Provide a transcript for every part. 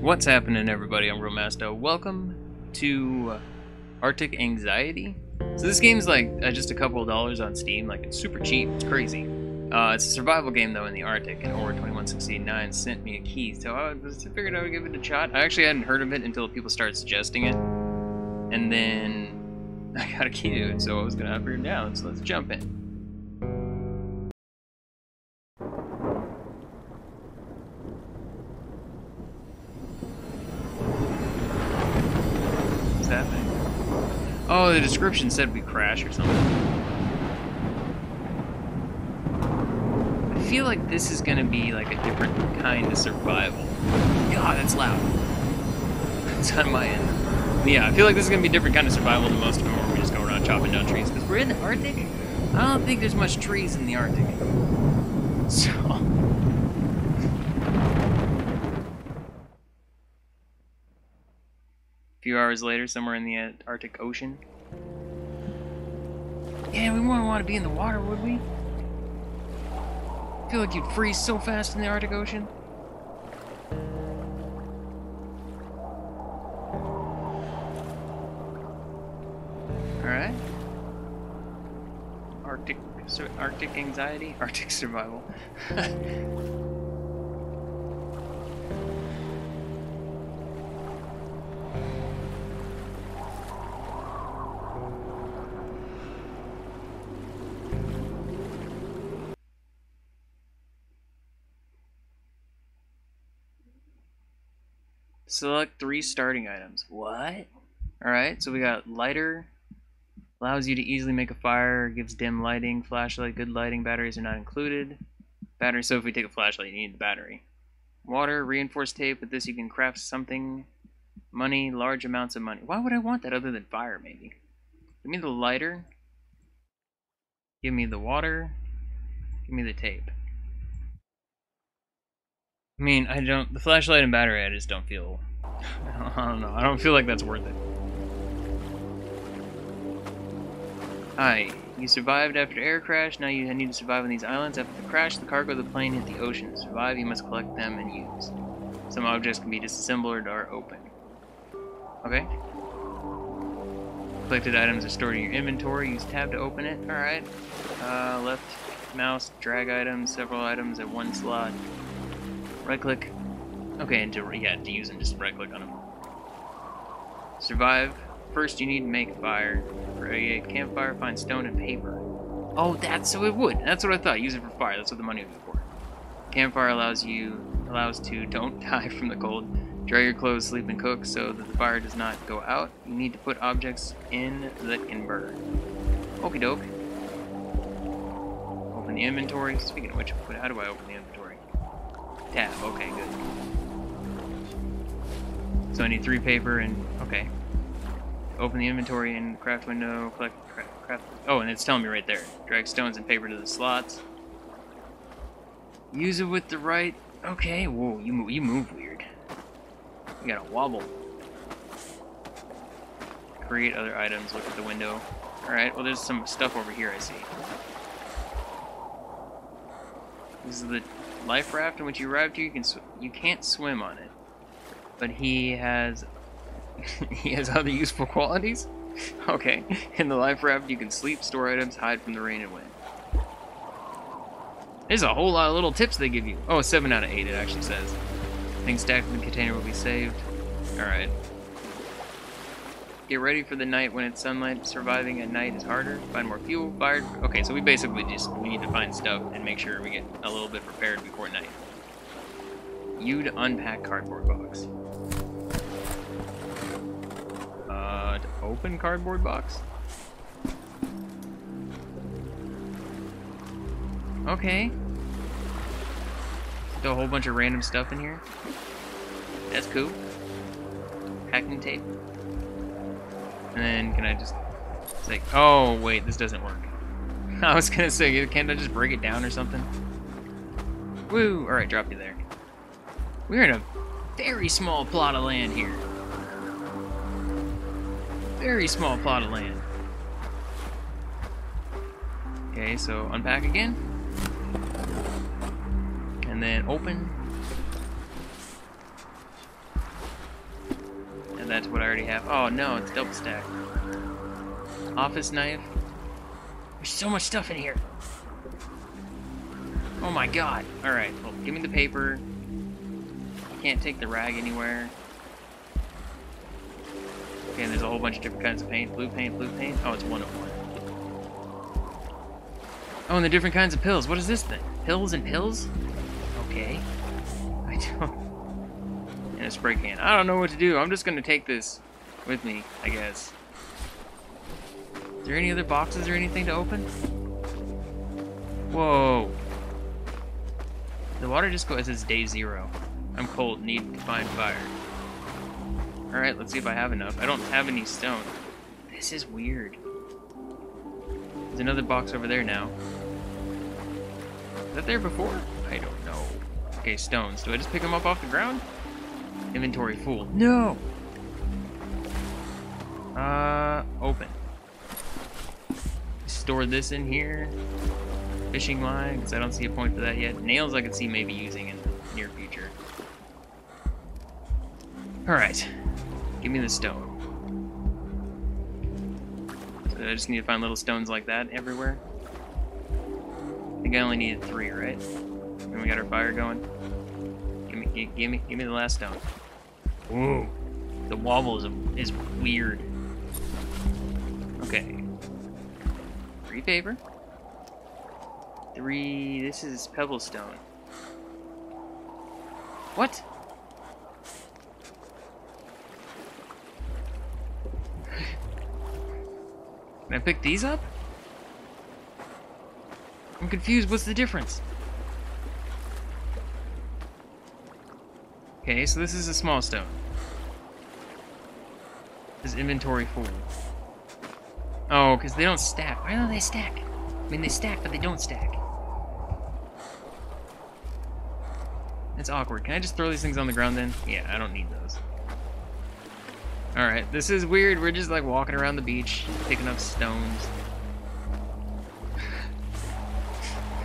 What's happening, everybody? I'm RealMasto. Welcome to Arctic Anxiety. So this game's like just a couple of dollars on Steam. Like, it's super cheap. It's crazy. It's a survival game though in the Arctic, and Orr2169 sent me a key, so I figured I would give it a shot. I actually hadn't heard of it until people started suggesting it, and then I got a key to it, so I was gonna have to figure it out. So let's jump in. Oh, the description said we crash or something. I feel like this is gonna be like a different kind of survival. God, that's loud. It's on my end. Yeah, I feel like this is gonna be a different kind of survival than most of them, where we just go around chopping down trees. Because we're in the Arctic? I don't think there's much trees in the Arctic. So... a few hours later, somewhere in the Arctic Ocean. Yeah, we wouldn't want to be in the water, would we? I feel like you'd freeze so fast in the Arctic Ocean. Alright. Arctic anxiety? Arctic survival. Select 3 starting items. What? Alright, so we got lighter. Allows you to easily make a fire. Gives dim lighting. Flashlight. Good lighting. Batteries are not included. Battery. So if we take a flashlight, you need the battery. Water. Reinforced tape. With this you can craft something. Money. Large amounts of money. Why would I want that other than fire, maybe? Give me the lighter. Give me the water. Give me the tape. I mean, I don't... the flashlight and battery, I just don't feel... I don't know. I don't feel like that's worth it. Hi. You survived after air crash. Now you need to survive on these islands. After the crash, the cargo of the plane hit the ocean. To survive, you must collect them and use. Some objects can be disassembled or open. Okay. Collected items are stored in your inventory. Use tab to open it. Alright. Left mouse, drag items, several items at one slot. Right click. Okay, and to use them, just right click on them. Survive. First, you need to make fire. Create campfire, find stone and paper. Oh, that's so it would. That's what I thought. Use it for fire. That's what the money would be for. Campfire allows to don't die from the cold. Dry your clothes, sleep, and cook so that the fire does not go out. You need to put objects in that can burn. Okie doke. Open the inventory. Speaking of which, how do I open the inventory? Tab, okay, good. So I need 3 paper and... okay. Open the inventory and craft window, craft... oh, and it's telling me right there. Drag stones and paper to the slots. Use it with the right... okay, whoa, you move weird. You gotta wobble. Create other items, look at the window. Alright, well there's some stuff over here, I see. This is the... life raft in which you arrived to. You can't swim on it, but he has other useful qualities. Okay, in the life raft you can sleep, store items, hide from the rain and wind. There's a whole lot of little tips they give you. Oh, 7 out of 8 it actually says. Things stacked in the container will be saved. All right. Get ready for the night when it's sunlight. Surviving at night is harder. Find more fuel, fire. Okay, so we basically just, we need to find stuff and make sure we get a little bit prepared before night. You to unpack cardboard box. To open cardboard box? Okay. There's a whole bunch of random stuff in here. That's cool. Packing tape. And then, can I just... it's like, oh, wait, this doesn't work. I was gonna say, can't I just break it down or something? Woo! Alright, drop you there. We're in a very small plot of land here. Very small plot of land. Okay, so unpack again. And then open. that's what I already have. Oh no, it's double stacked. Office knife. There's so much stuff in here. Oh my god. Alright, well, give me the paper. I can't take the rag anywhere. Okay, and there's a whole bunch of different kinds of paint. Blue paint, blue paint. Oh, it's one of one. Oh, and the different kinds of pills. What is this thing? Pills and pills? Okay. I don't... And a spray can. I don't know what to do. I'm just gonna take this with me, I guess. Is there any other boxes or anything to open? Whoa. The water just goes, it says day zero. I'm cold, need to find fire. Alright, let's see if I have enough. I don't have any stone. This is weird. There's another box over there now. Was that there before? I don't know. Okay, stones. Do I just pick them up off the ground? Inventory full. No! Open. Store this in here. Fishing line, because I don't see a point for that yet. Nails I could see maybe using in the near future. Alright. Give me the stone. So I just need to find little stones like that everywhere. I think I only needed 3, right? And we got our fire going. Give me the last stone. Whoa. The wobble is weird. Okay. 3 paper. 3, this is pebblestone. What? Can I pick these up? I'm confused, what's the difference? Okay, so this is a small stone. This is inventory full. Oh, because they don't stack. Why don't they stack? I mean, they stack, but they don't stack. That's awkward. Can I just throw these things on the ground then? Yeah, I don't need those. Alright, this is weird. We're just like walking around the beach, picking up stones.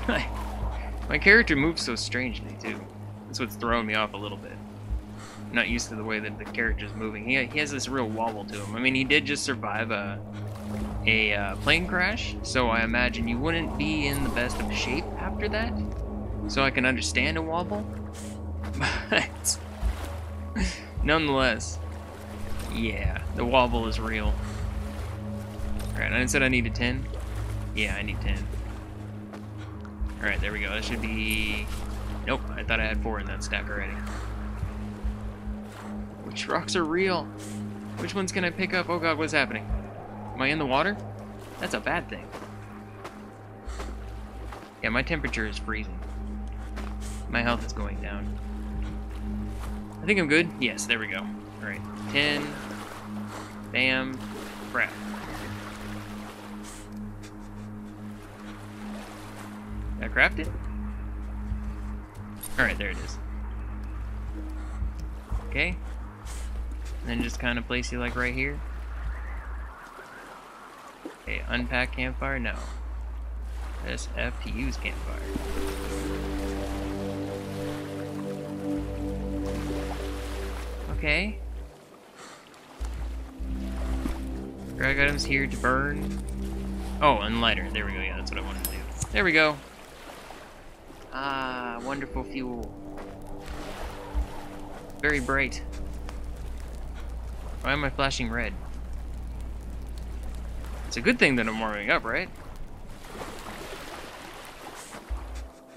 My character moves so strangely, too. That's what's throwing me off a little bit. I'm not used to the way that the character's moving. He has this real wobble to him. I mean, he did just survive a plane crash, so I imagine you wouldn't be in the best of shape after that. So I can understand a wobble, but nonetheless, yeah, the wobble is real. All right, I said I needed 10. Yeah, I need 10. All right, there we go. That should be. Nope, I thought I had 4 in that stack already. Which rocks are real? Which ones can I pick up? Oh God, what's happening? Am I in the water? That's a bad thing. Yeah, my temperature is freezing. My health is going down. I think I'm good. Yes, there we go. Alright. 10. Bam. Crap. Did I craft it? Alright, there it is. Okay. And then just kind of place you like right here. Okay, unpack campfire? No. Press F to use campfire. Okay. Drag items here to burn. Oh, and lighter. There we go. Yeah, that's what I wanted to do. There we go. Ah, wonderful fuel. Very bright. Why am I flashing red? It's a good thing that I'm warming up, right?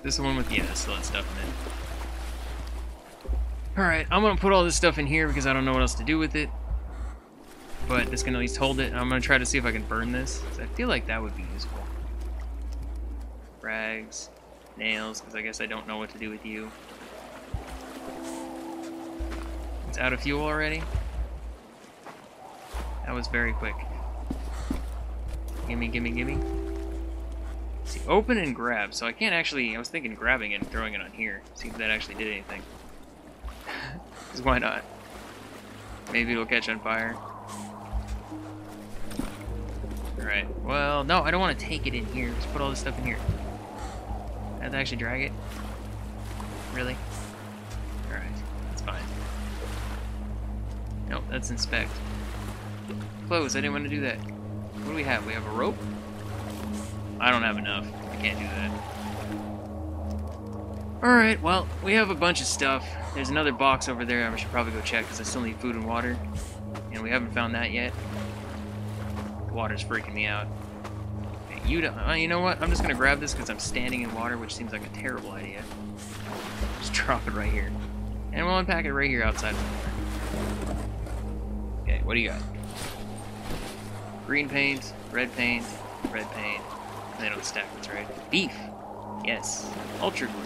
This is the one with, yeah, that's a lot of stuff in it. Alright, I'm gonna put all this stuff in here because I don't know what else to do with it. But this can at least hold it. I'm gonna try to see if I can burn this. I feel like that would be useful. Rags, nails, because I guess I don't know what to do with you. It's out of fuel already. That was very quick. Gimme, gimme, gimme. See, open and grab. So I can't actually. I was thinking grabbing it and throwing it on here. See if that actually did anything. Because why not? Maybe it'll catch on fire. Alright. Well, no, I don't want to take it in here. Just put all this stuff in here. I have to actually drag it? Really? Alright. That's fine. Nope. Let's inspect. Close, I didn't want to do that. What do we have? We have a rope? I don't have enough. I can't do that. Alright, well, we have a bunch of stuff. There's another box over there I should probably go check because I still need food and water. And we haven't found that yet. Water's freaking me out. You know what? I'm just going to grab this because I'm standing in water, which seems like a terrible idea. Just drop it right here. And we'll unpack it right here outside. Okay, what do you got? Green paint, red paint, red paint. They don't stack, that's right. Beef! Yes. Ultra glue.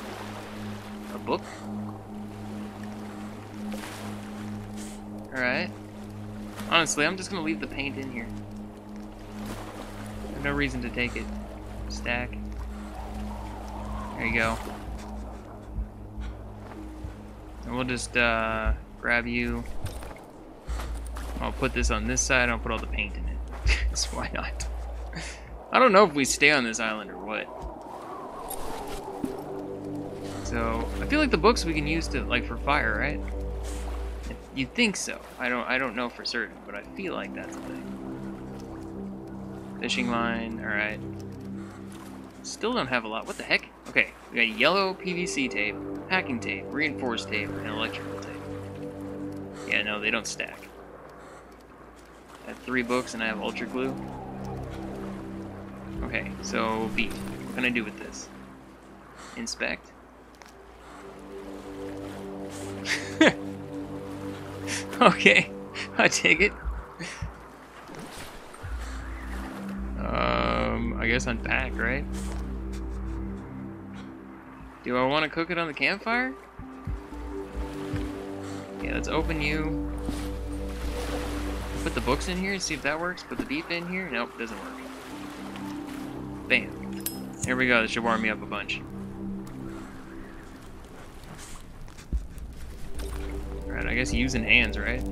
A book? Alright. Honestly, I'm just going to leave the paint in here. There's no reason to take it. Stack. There you go. And we'll just grab you. I'll put this on this side. I'll put all the paint in it. Because why not? I don't know if we stay on this island or what. So I feel like the books we can use to like for fire, right? You'd think so. I don't know for certain, but I feel like that's the thing. Fishing line, alright. Still don't have a lot. What the heck? Okay, we got yellow PVC tape, packing tape, reinforced tape, and electrical tape. Yeah, no, they don't stack. I have 3 books and I have ultra glue. Okay, so beef. What can I do with this? Inspect. Okay, I take it. I guess unpack, right? Do I want to cook it on the campfire? Yeah, let's open you. Put the books in here and see if that works. Put the beef in here. Nope, doesn't work. Bam. Here we go. This should warm me up a bunch. Alright, I guess using hands, right?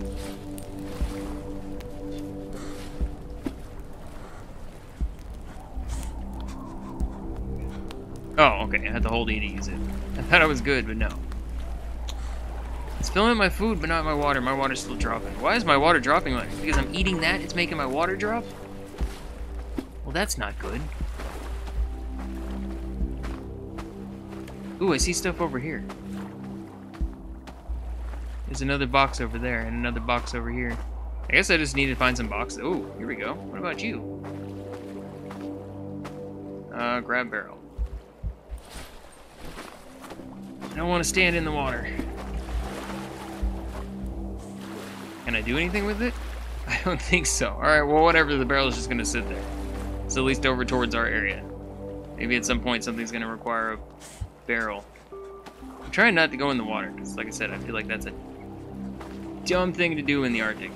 Oh, okay. I had to hold E to use it. I thought I was good, but no. It's filling my food, but not my water. My water's still dropping. Why is my water dropping like this? Because I'm eating that, it's making my water drop? Well, that's not good. Ooh, I see stuff over here. There's another box over there and another box over here. I guess I just need to find some boxes. Ooh, here we go. What about you? Grab barrel. I don't want to stand in the water. Can I do anything with it? I don't think so. Alright, well, whatever. The barrel is just going to sit there. It's at least over towards our area. Maybe at some point something's going to require a barrel. I'm trying not to go in the water, because like I said, I feel like that's a dumb thing to do in the Arctic.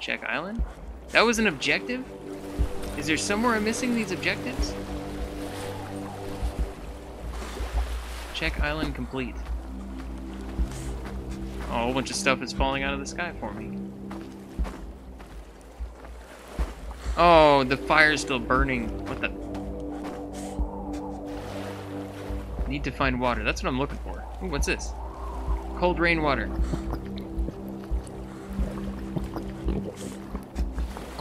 Check island? That was an objective? Is there somewhere I'm missing these objectives? Check island complete. Oh, a whole bunch of stuff is falling out of the sky for me. Oh, the fire's still burning. What the? Need to find water. That's what I'm looking for. Ooh, what's this? Cold rain water.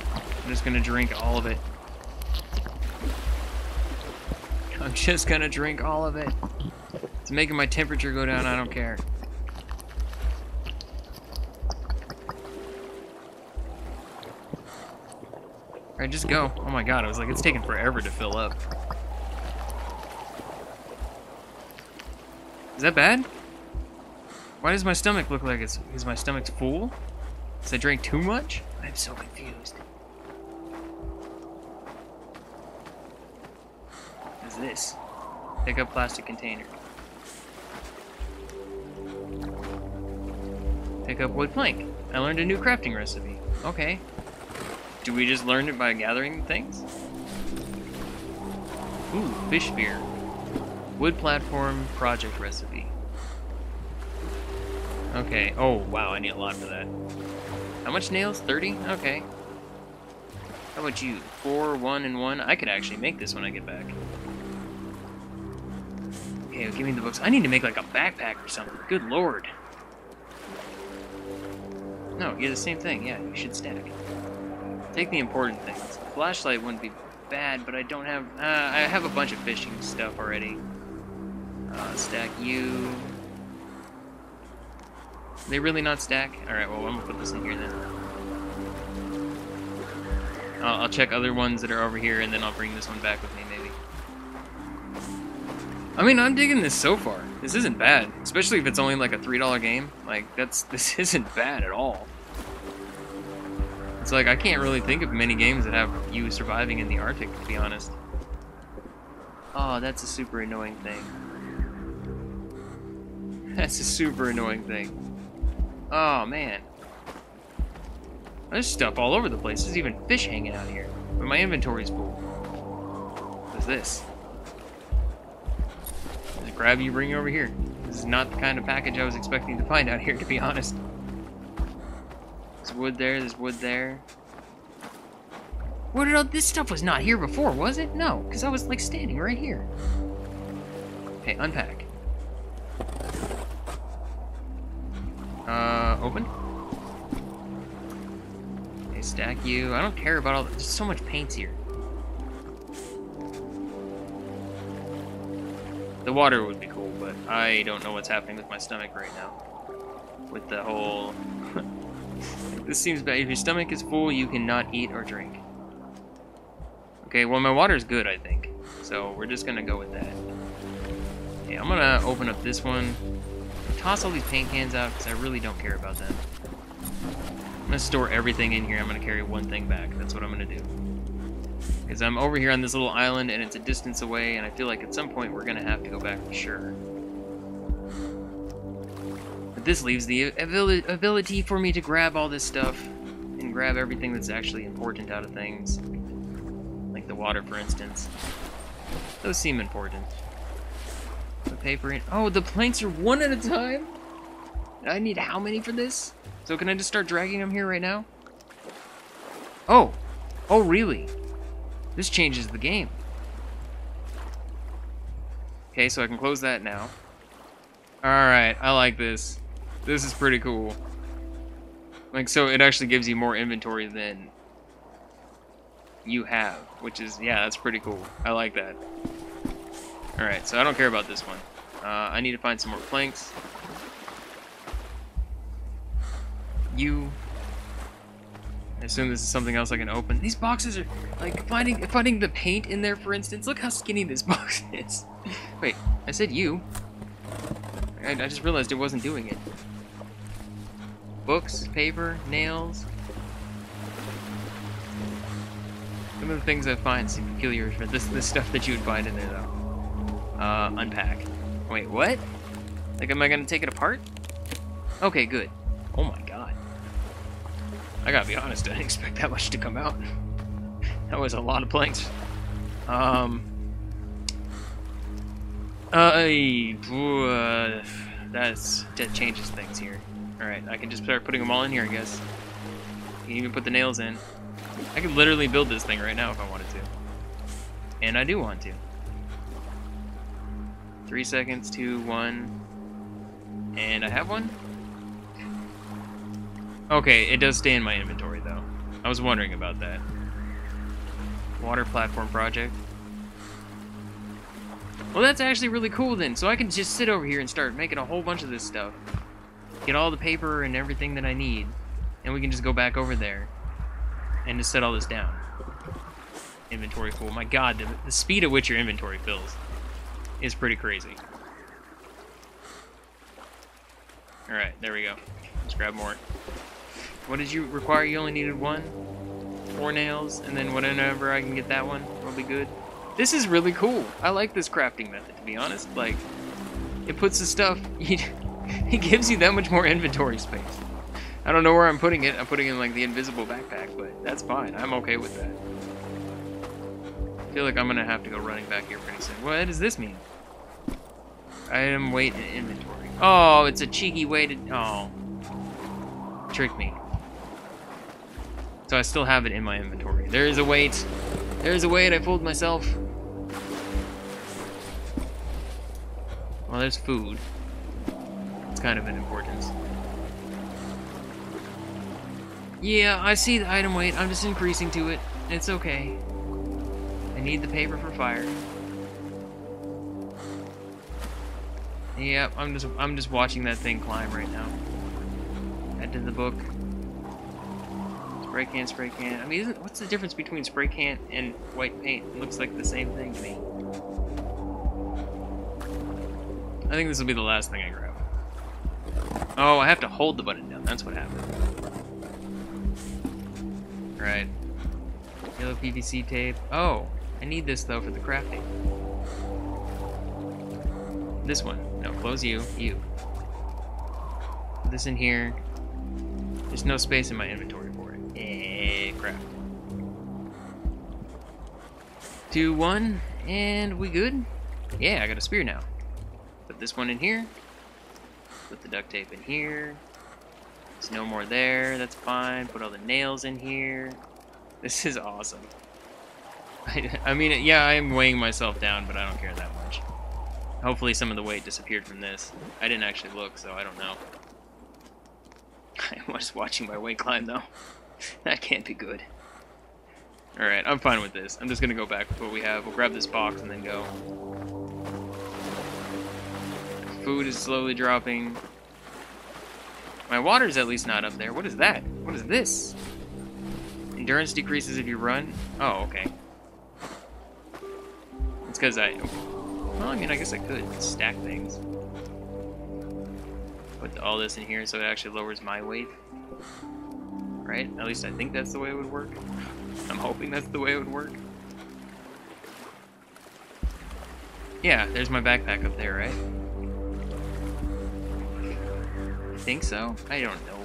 I'm just gonna drink all of it. I'm just gonna drink all of it. It's making my temperature go down. I don't care. Alright, just go. Oh my god, I was like, it's taking forever to fill up. Is that bad? Why does my stomach look like it's... Is my stomach full? Because I drank too much? I'm so confused. What is this? Pick up plastic container. Pick up wood plank. I learned a new crafting recipe. Okay. Do we just learn it by gathering things? Ooh, fish spear. Wood platform project recipe. Okay. Oh, wow, I need a lot for that. How much nails? 30? Okay. How about you? 4, 1, and 1. I could actually make this when I get back. Okay, well, give me the books. I need to make like a backpack or something. Good lord. No, you're the same thing. Yeah, you should stack. Take the important things. Flashlight wouldn't be bad, but I don't have... I have a bunch of fishing stuff already. Stack you. They really not stack? Alright, well, I'm gonna put this in here then. I'll check other ones that are over here, and then I'll bring this one back with me, maybe. I mean, I'm digging this so far. This isn't bad, especially if it's only like a $3 game. Like, this isn't bad at all. It's like, I can't really think of many games that have you surviving in the Arctic, to be honest. Oh, that's a super annoying thing. That's a super annoying thing. Oh, man. There's stuff all over the place. There's even fish hanging out here. But my inventory's full. What's this? Just grab you, bring you over here. This is not the kind of package I was expecting to find out here, to be honest. There's wood there, there's wood there. What did all this stuff was not here before, was it? No, because I was like standing right here. Okay, unpack. Open. Stack you. I don't care about all the, there's so much paints here. The water would be cool, but I don't know what's happening with my stomach right now. With the whole... This seems bad. If your stomach is full, you cannot eat or drink. Okay, well, my water's good, I think. So we're just gonna go with that. Okay, I'm gonna open up this one. Toss all these paint cans out, because I really don't care about them. I'm gonna store everything in here. I'm gonna carry one thing back. That's what I'm gonna do. Because I'm over here on this little island and it's a distance away, and I feel like at some point we're gonna have to go back for sure. But this leaves the ability for me to grab all this stuff and grab everything that's actually important out of things. Like the water, for instance. Those seem important. The paper in. Oh, the planks are one at a time? I need how many for this? So can I just start dragging them here right now? Oh! Oh, really? This changes the game. Okay, so I can close that now. Alright, I like this. This is pretty cool. Like, so it actually gives you more inventory than you have, which is, yeah, that's pretty cool. I like that. Alright, so I don't care about this one. I need to find some more planks. You. I assume this is something else I can open. These boxes are like finding the paint in there, for instance. Look how skinny this box is. Wait, I said you. I just realized it wasn't doing it. Books, paper, nails. Some of the things I find seem peculiar for this stuff that you would find in there, though. Unpack. Wait, what? Like, am I gonna take it apart? Okay, good. Oh my god. I gotta be honest, I didn't expect that much to come out. That was a lot of planks. That changes things here. Alright, I can just start putting them all in here, I guess. You can even put the nails in. I could literally build this thing right now if I wanted to. And I do want to. 3 seconds, 2, 1... And I have one? Okay, it does stay in my inventory, though. I was wondering about that. Water platform project. Well, that's actually really cool, then. So I can just sit over here and start making a whole bunch of this stuff. Get all the paper and everything that I need. And we can just go back over there. And just set all this down. Inventory full. My god, the speed at which your inventory fills is pretty crazy. Alright, there we go. Let's grab more. What did you require? You only needed one? 4 nails, and then whenever I can get that one, it'll be good. This is really cool. I like this crafting method, to be honest. Like, it puts the stuff... It gives you that much more inventory space. I don't know where I'm putting it. I'm putting it in, like, the invisible backpack, but that's fine. I'm okay with that. I feel like I'm gonna have to go running back here pretty soon. What does this mean? Item, weight, and inventory. Oh, it's a cheeky way to... Oh. Trick me. So I still have it in my inventory. There is a weight. There is a weight. I fooled myself. Well, there's food. It's kind of an importance. Yeah, I see the item weight. I'm just increasing to it. It's okay. I need the paper for fire. Yep, I'm just watching that thing climb right now. Add to the book. Spray can, spray can. I mean, what's the difference between spray can and white paint? It looks like the same thing to me. I think this will be the last thing I grab. Oh, I have to hold the button down. That's what happened. Right. Yellow PVC tape. Oh, I need this though for the crafting. This one. No, close you. You. Put this in here. There's no space in my inventory for it. Eh, crap. 2, 1, and we good? Yeah, I got a spear now. Put this one in here. Put the duct tape in here. There's no more there. That's fine. Put all the nails in here. This is awesome. I mean, yeah, I am weighing myself down, but I don't care that much. Hopefully some of the weight disappeared from this. I didn't actually look, so I don't know. I was watching my weight climb, though. That can't be good. Alright, I'm fine with this. I'm just gonna go back with what we have. We'll grab this box and then go. Food is slowly dropping. My water's at least not up there. What is that? What is this? Endurance decreases if you run. Oh, okay. It's because I... Well, I mean, I guess I could stack things. Put all this in here so it actually lowers my weight. Right? At least I think that's the way it would work. I'm hoping that's the way it would work. Yeah, there's my backpack up there, right? I think so. I don't know.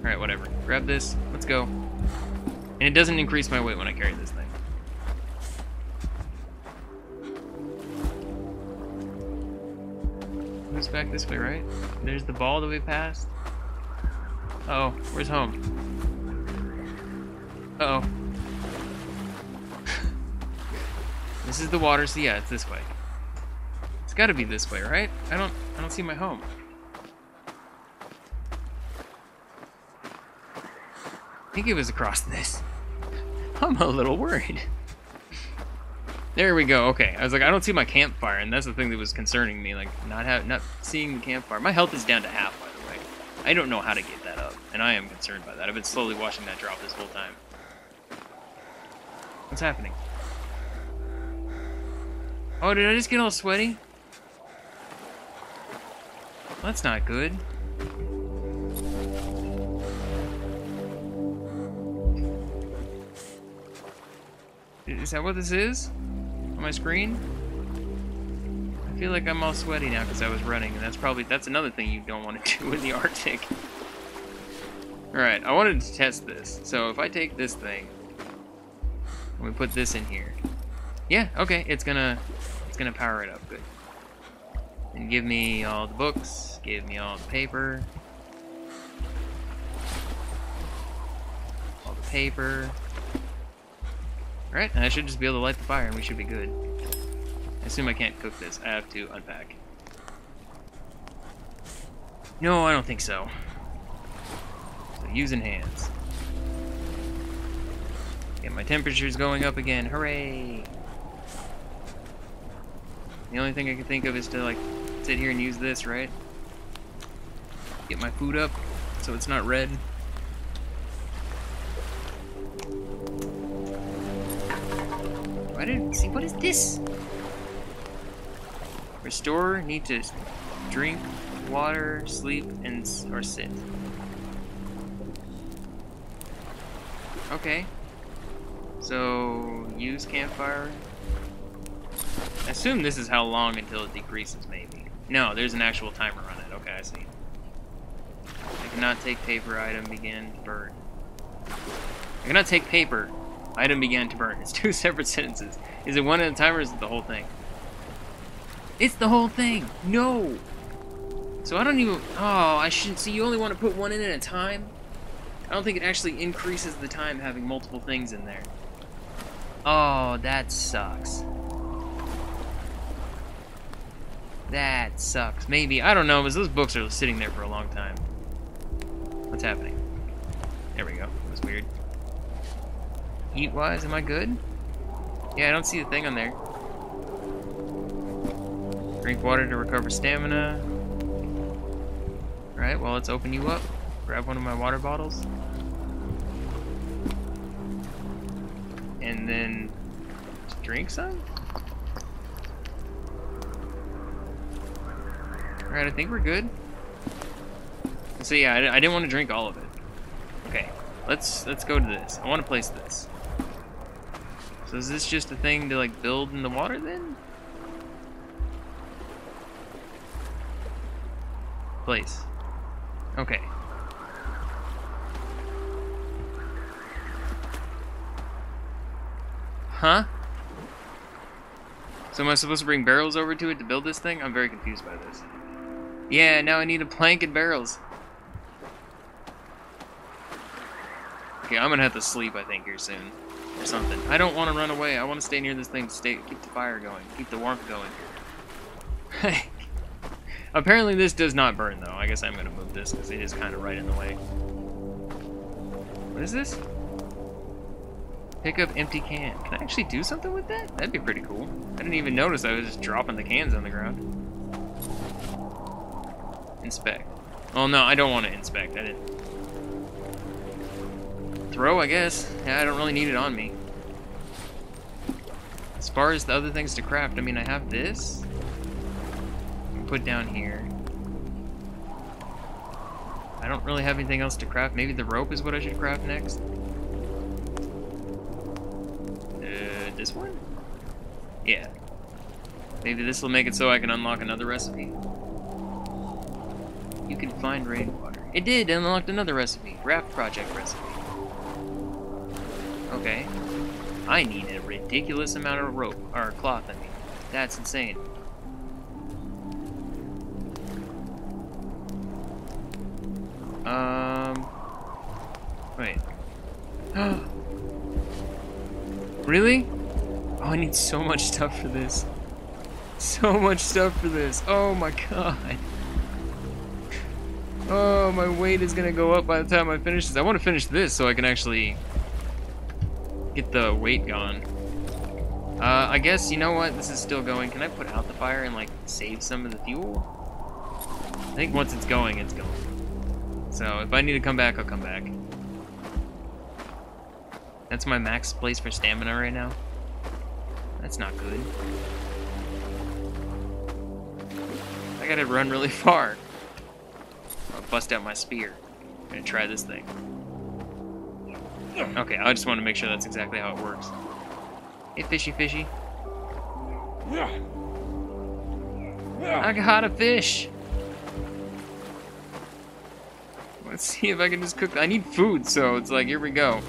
Alright, whatever. Grab this. Let's go. And it doesn't increase my weight when I carry this thing. It's back this way, right? There's the ball that we passed. Uh oh, where's home? Uh oh. This is the water, so yeah, it's this way. It's gotta be this way, right? I don't see my home. I think it was across this. I'm a little worried. There we go. Okay, I was like, I don't see my campfire, and that's the thing that was concerning me, like not seeing the campfire. My health is down to half, by the way. I don't know how to get that up, and I am concerned by that. I've been slowly watching that drop this whole time. What's happening? Oh, did I just get all sweaty? That's not good. Is that what this is? On my screen? I feel like I'm all sweaty now because I was running, and that's another thing you don't want to do in the Arctic. Alright, I wanted to test this. So if I take this thing and we put this in here. Yeah, okay, it's gonna power it up, good. And give me all the books, give me all the paper. All the paper. Alright, and I should just be able to light the fire and we should be good. I assume I can't cook this. I have to unpack. No, I don't think so. So using hands. Get my temperature's going up again. Hooray! The only thing I can think of is to, like, sit here and use this, right? Get my food up so it's not red. See, what is this? Restore, need to drink water, sleep, or sit. Okay. So, use campfire. I assume this is how long until it decreases, maybe. No, there's an actual timer on it. Okay, I see. I cannot take paper, item began to burn. I cannot take paper. Item began to burn. It's two separate sentences. Is it one at a time or is it the whole thing? It's the whole thing! No! So I don't even... Oh, I shouldn't... See, you only want to put one in at a time? I don't think it actually increases the time having multiple things in there. Oh, that sucks. That sucks. Maybe. I don't know, because those books are sitting there for a long time. What's happening? There we go. That was weird. Heat-wise, am I good? Yeah, I don't see the thing on there. Drink water to recover stamina. Alright, well, let's open you up. Grab one of my water bottles. And then... drink some? Alright, I think we're good. So yeah, I didn't want to drink all of it. Okay, let's go to this. I want to place this. So is this just a thing to like build in the water then? Place. Okay. Huh? So am I supposed to bring barrels over to it to build this thing? I'm very confused by this. Yeah, now I need a plank and barrels. Okay, I'm gonna have to sleep, I think, here soon. Or something. I don't want to run away. I want to stay near this thing. Keep the fire going. Keep the warmth going. Apparently this does not burn, though. I guess I'm gonna move this, because it is kind of right in the way. What is this? Pick up empty can. Can I actually do something with that? That'd be pretty cool. I didn't even notice I was just dropping the cans on the ground. Inspect. Oh, no, I don't want to inspect. I didn't. Throw, I guess. Yeah, I don't really need it on me. As far as the other things to craft, I mean, I have this. Put down here. I don't really have anything else to craft. Maybe the rope is what I should craft next. This one? Yeah. Maybe this will make it so I can unlock another recipe. You can find rainwater. It did! Unlocked another recipe. Raft project recipe. Okay. I need a ridiculous amount of rope, or cloth, I mean. That's insane. Wait. Really? Oh, I need so much stuff for this. So much stuff for this. Oh my god. Oh, my weight is gonna go up by the time I finish this. I want to finish this so I can actually get the weight gone. I guess, you know what? This is still going. Can I put out the fire and, like, save some of the fuel? I think once it's going, it's going. So, if I need to come back, I'll come back. That's my max place for stamina right now. That's not good. I gotta run really far. I'll bust out my spear. I'm gonna try this thing. Okay, I just want to make sure that's exactly how it works. Hey, fishy, fishy. I got a fish! Let's see if I can just cook. I need food, so it's like, here we go.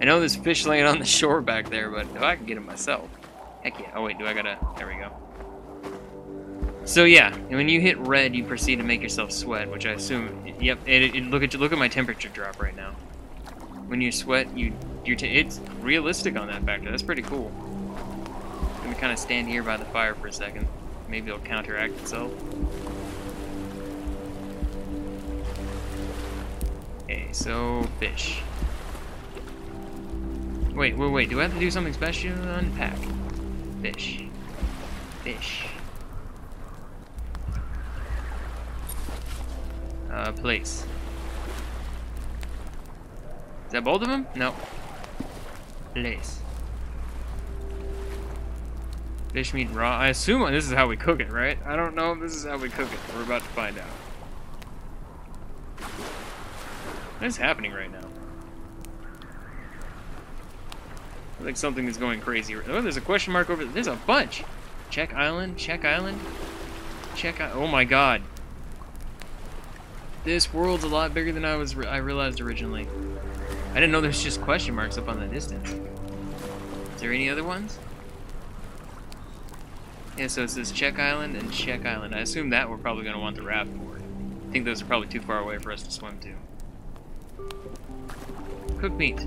I know there's fish laying on the shore back there, but if I can get it myself. Heck yeah. Oh, wait, do I gotta... There we go. So, yeah, when you hit red, you proceed to make yourself sweat, which I assume... Yep, look at my temperature drop right now. When you sweat, it's realistic on that factor. That's pretty cool. Let me kind of stand here by the fire for a second. Maybe it'll counteract itself. Okay, so fish. Wait. Do I have to do something special? Unpack. Fish. Fish. Place. Is that both of them? No. Place. Fish meat raw. I assume this is how we cook it, right? I don't know if this is how we cook it. We're about to find out. What is happening right now? I think something is going crazy. Oh, there's a question mark over there. There's a bunch. Check island. Check island. Check island. Oh my god. This world's a lot bigger than I realized originally. I didn't know there's just question marks up on the distance. Is there any other ones? Yeah, so it says Check Island and Check Island. I assume that we're probably going to want the raft for it. I think those are probably too far away for us to swim to. Cooked meat.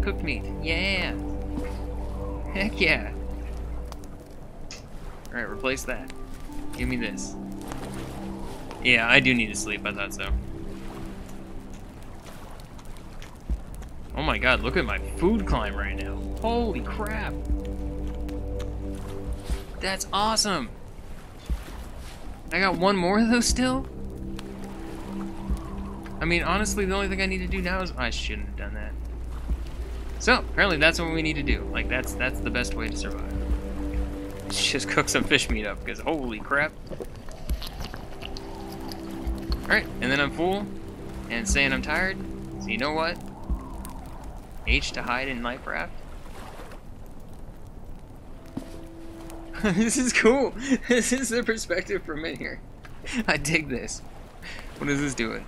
Cooked meat. Yeah! Heck yeah! Alright, replace that. Give me this. Yeah, I do need to sleep. I thought so. Oh my god, look at my food climb right now. Holy crap. That's awesome. I got one more of those still? I mean, honestly, the only thing I need to do now is... I shouldn't have done that. So, apparently that's what we need to do. Like, that's the best way to survive. Let's just cook some fish meat up, because holy crap. Alright, and then I'm full, and saying I'm tired, so you know what? H to hide in life raft. This is cool. This is the perspective from in here. I dig this. What is this doing?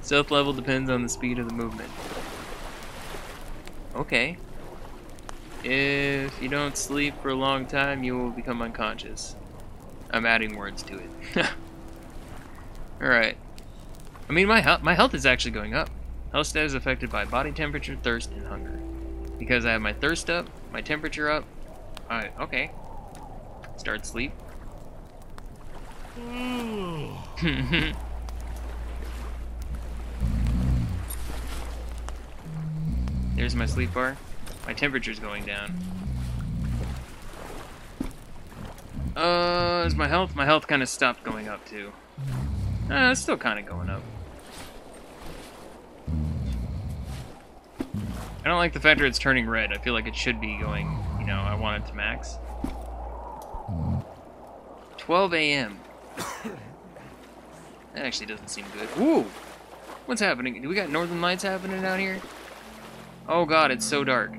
Stealth level depends on the speed of the movement. Okay. If you don't sleep for a long time, you will become unconscious. I'm adding words to it. Alright. I mean, my health is actually going up. Health stat is affected by body temperature, thirst, and hunger. Because I have my thirst up, my temperature up. Alright, okay. Start sleep. There's my sleep bar. My temperature's going down. Is my health? My health kind of stopped going up too. It's still kind of going up. I don't like the fact that it's turning red. I feel like it should be going, you know, I want it to max. 12 a.m. That actually doesn't seem good. Ooh! What's happening? Do we got northern lights happening down here? Oh god, it's so dark.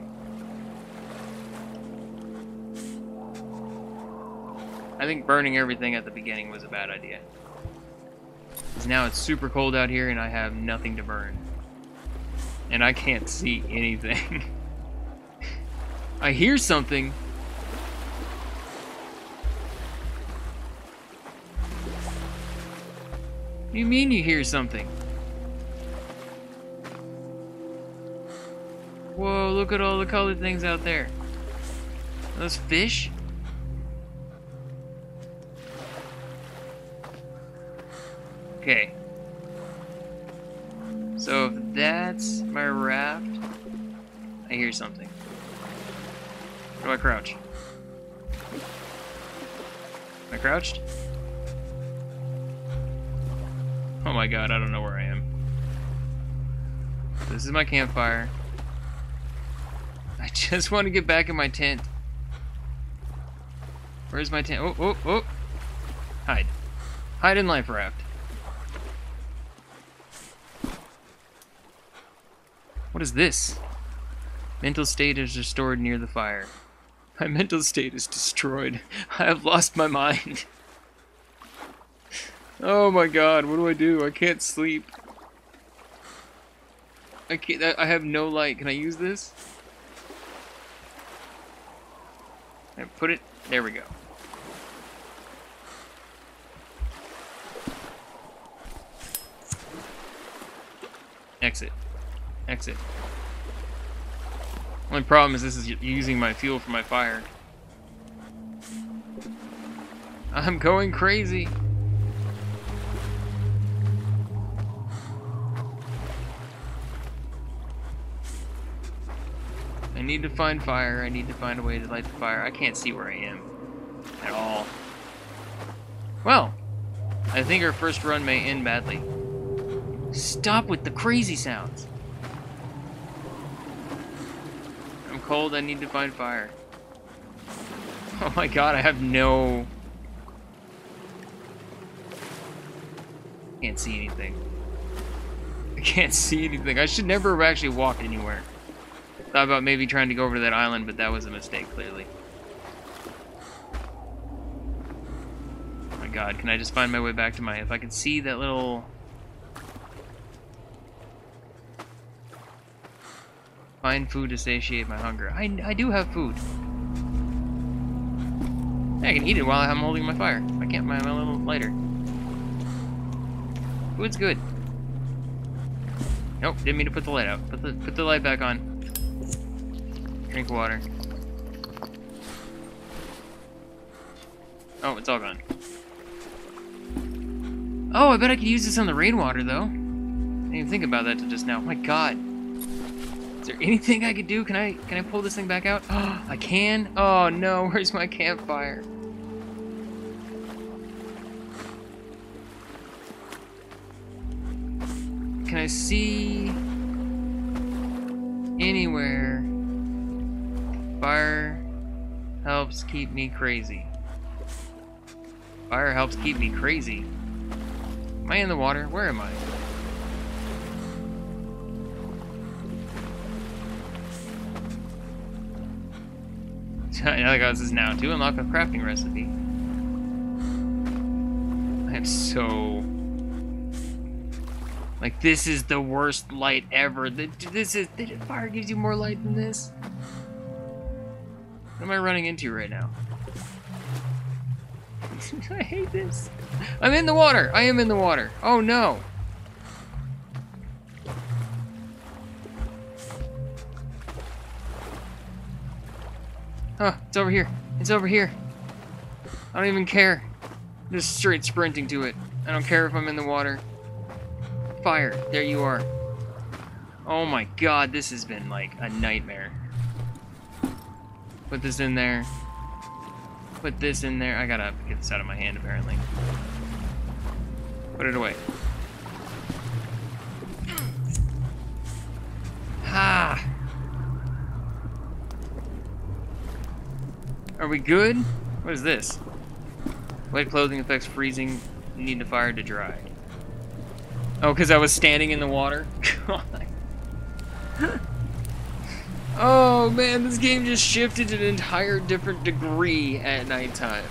I think burning everything at the beginning was a bad idea. Because now it's super cold out here and I have nothing to burn. And I can't see anything. I hear something. What do you mean you hear something? Whoa, look at all the colored things out there. Those fish? Okay. So if that's my raft, I hear something. How do I crouch? Am I crouched? Oh my god, I don't know where I am. This is my campfire. I just want to get back in my tent. Where's my tent? Oh, oh, oh! Hide. Hide in life raft. What is this? Mental state is restored near the fire. My mental state is destroyed. I have lost my mind. Oh my god, what do? I can't sleep. I have no light. Can I use this? And put it, there we go. Exit. Exit. Only problem is this is using my fuel for my fire. I'm going crazy. I need to find fire. I need to find a way to light the fire. I can't see where I am at all. Well, I think our first run may end badly. Stop with the crazy sounds. I'm cold. I need to find fire. Oh my god, I have no... Can't see anything. I can't see anything. I should never have actually walked anywhere. Thought about maybe trying to go over to that island, but that was a mistake, clearly. Oh my god, can I just find my way back to my... If I could see that little... Find food to satiate my hunger. I do have food. I can eat it while I'm holding my fire. I can't mind my little lighter. Food's good. Nope, didn't mean to put the light out. Put the light back on. Drink water. Oh, it's all gone. Oh, I bet I could use this on the rainwater, though. I didn't even think about that till just now. Oh my god. Is there anything I could do? Can I pull this thing back out? Oh, I can? Oh no, where's my campfire? Can I see anywhere? Fire helps keep me crazy. Fire helps keep me crazy. Am I in the water? Where am I? Another guy says now to unlock a crafting recipe. I am so... like, this is the worst light ever. This is... fire gives you more light than this? What am I running into right now? I hate this. I'm in the water. I am in the water. Oh no. Huh, it's over here. It's over here. I don't even care. I'm just straight sprinting to it. I don't care if I'm in the water. Fire. There you are. Oh my god, this has been like a nightmare. Put this in there. Put this in there. I gotta get this out of my hand, apparently. Put it away. Ha! Are we good? What is this? Wet clothing affects freezing. Need the fire to dry. Oh, because I was standing in the water? God. Oh man, this game just shifted an entire different degree at nighttime.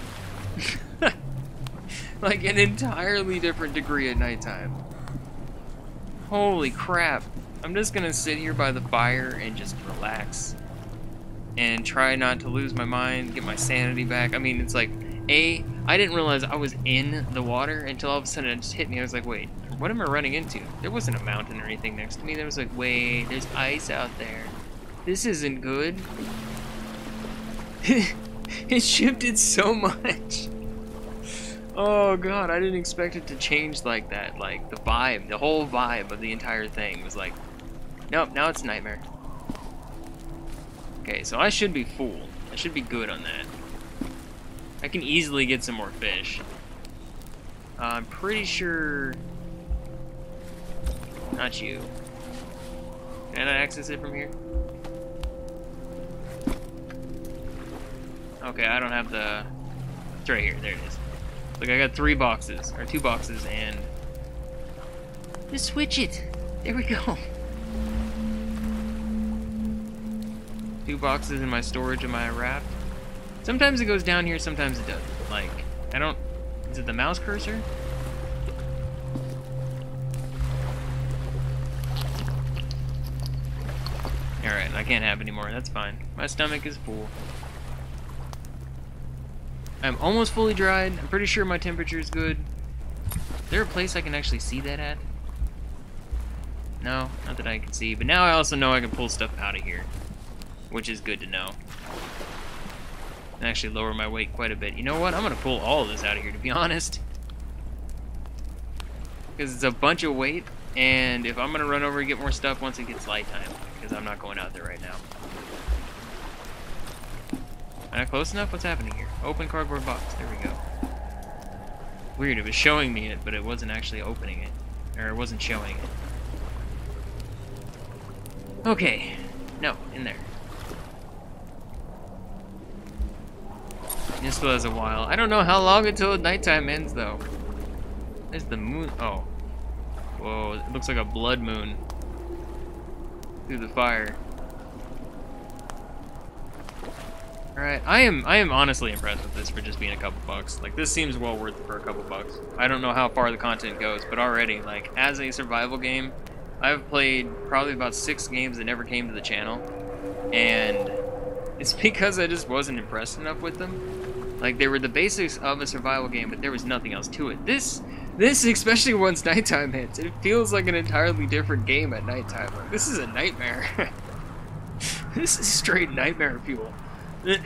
Like an entirely different degree at nighttime. Holy crap. I'm just gonna sit here by the fire and just relax. And try not to lose my mind, get my sanity back. I mean, it's like, A, I didn't realize I was in the water until all of a sudden it just hit me. I was like, wait, what am I running into? There wasn't a mountain or anything next to me. There was like, wait, there's ice out there. This isn't good. It shifted so much. Oh god, I didn't expect it to change like that. Like, the vibe, the whole vibe of the entire thing was like, nope, now it's a nightmare. Okay, so I should be fooled. I should be good on that. I can easily get some more fish. I'm pretty sure... not you. Can I access it from here? Okay, I don't have the... it's right here, there it is. Look, I got 3 boxes, or 2 boxes, and... just switch it! There we go! 2 boxes in my storage and my raft. Sometimes it goes down here, sometimes it doesn't. Like, I don't... is it the mouse cursor? Alright, I can't have any more. That's fine. My stomach is full. I'm almost fully dried. I'm pretty sure my temperature is good. Is there a place I can actually see that at? No, not that I can see. But now I also know I can pull stuff out of here, which is good to know. And actually lower my weight quite a bit. You know what? I'm gonna pull all of this out of here, to be honest. Because it's a bunch of weight, and if I'm gonna run over and get more stuff once it gets light time, because I'm not going out there right now. Am I close enough? What's happening here? Open cardboard box. There we go. Weird, it was showing me it, but it wasn't actually opening it. Or it wasn't showing it. Okay. No, in there. This still has a while. I don't know how long until nighttime ends, though. There's the moon. Oh. Whoa, it looks like a blood moon. Through the fire. Alright, I am honestly impressed with this for just being a couple bucks. Like, this seems well worth it for a couple bucks. I don't know how far the content goes, but already, like, as a survival game, I've played probably about 6 games that never came to the channel. And it's because I just wasn't impressed enough with them. Like, they were the basics of a survival game, but there was nothing else to it. This, especially once nighttime hits, it feels like an entirely different game at nighttime. Like, this is a nightmare. This is straight nightmare fuel. You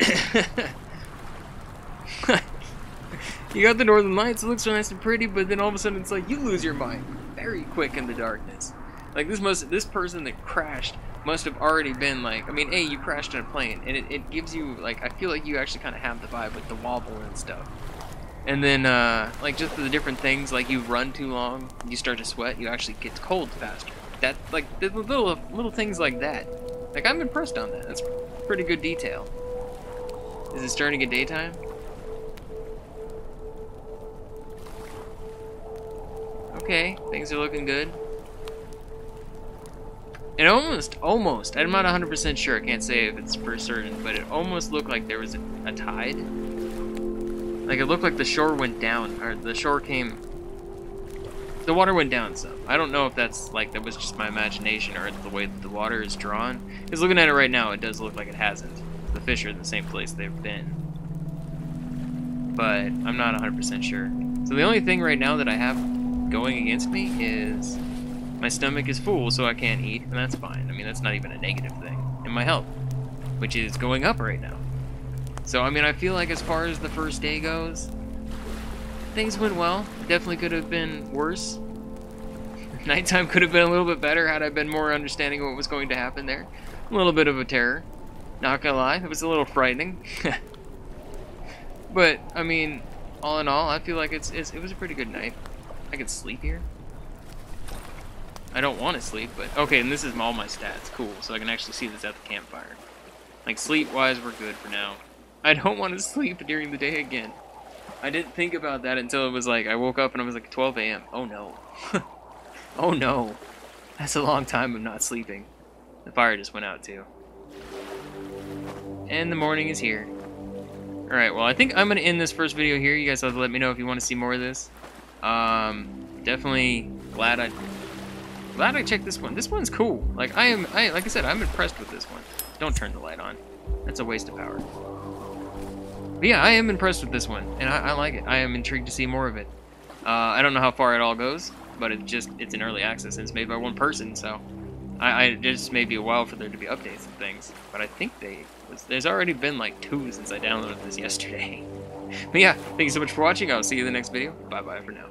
got the northern lights, it looks nice and pretty, but then all of a sudden it's like, you lose your mind very quick in the darkness. Like this person that crashed must have already been like, I mean, hey, you crashed in a plane, and it gives you like, I feel like you actually kind of have the vibe with the wobble and stuff. And then like just the different things, like you run too long, you start to sweat, you actually get cold faster. That like the little things like that. Like I'm impressed on that. That's pretty good detail. Is it starting at daytime? Okay, things are looking good. It almost, I'm not 100% sure, I can't say if it's for certain, but it almost looked like there was a tide. Like, it looked like the shore went down, or the shore came... The water went down some. I don't know if that's, like, that was just my imagination, or the way that the water is drawn. Because looking at it right now, it does look like it hasn't. The fish are in the same place they've been. But I'm not 100% sure. So the only thing right now that I have going against me is... My stomach is full, so I can't eat, and that's fine. I mean, that's not even a negative thing. And my health, which is going up right now. So, I mean, I feel like as far as the first day goes, things went well. Definitely could have been worse. Nighttime could have been a little bit better had I been more understanding of what was going to happen there. A little bit of a terror. Not gonna lie, it was a little frightening. But, I mean, all in all, I feel like it was a pretty good night. I could sleep here. I don't want to sleep, but... Okay, and this is all my stats. Cool, so I can actually see this at the campfire. Like, sleep-wise, we're good for now. I don't want to sleep during the day again. I didn't think about that until it was like, I woke up and I was like 12 a.m. Oh no. Oh no. That's a long time of not sleeping. The fire just went out too. And the morning is here. Alright, well I think I'm going to end this first video here. You guys have to let me know if you want to see more of this. Definitely glad I checked this one. This one's cool. Like like I said, I'm impressed with this one. Don't turn the light on. That's a waste of power. But yeah, I am impressed with this one, and I like it. I am intrigued to see more of it. I don't know how far it all goes, but it's in early access, and it's made by one person, so... it just may be a while for there to be updates and things, but I think there's already been like 2 since I downloaded this yesterday. But yeah, thank you so much for watching. I'll see you in the next video. Bye-bye for now.